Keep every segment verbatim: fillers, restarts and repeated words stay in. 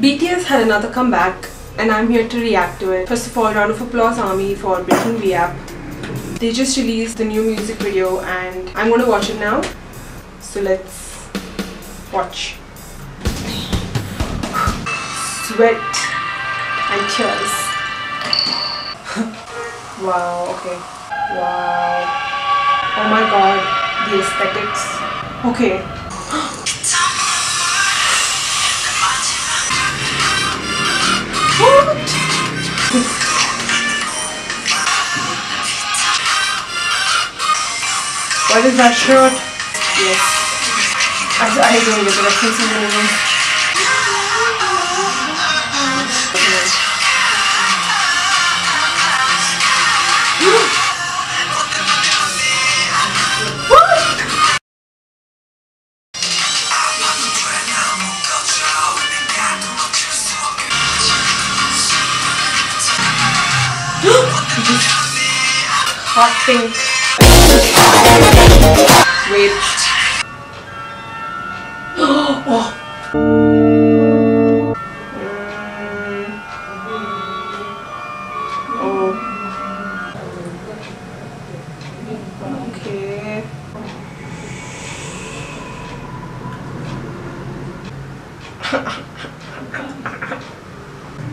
B T S had another comeback and I'm here to react to it. First of all, round of applause ARMY for Breaking VApp. They just released the new music video and I'm gonna watch it now. So let's watch. Sweat and tears. Wow, okay. Wow. Oh my god, the aesthetics. Okay. What is that shirt? Yes. I, I don't get the reference in the movie. Hot pink. Wait. Oh. Mm. Oh. Okay. Oh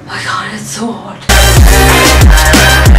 my god, it's so hot.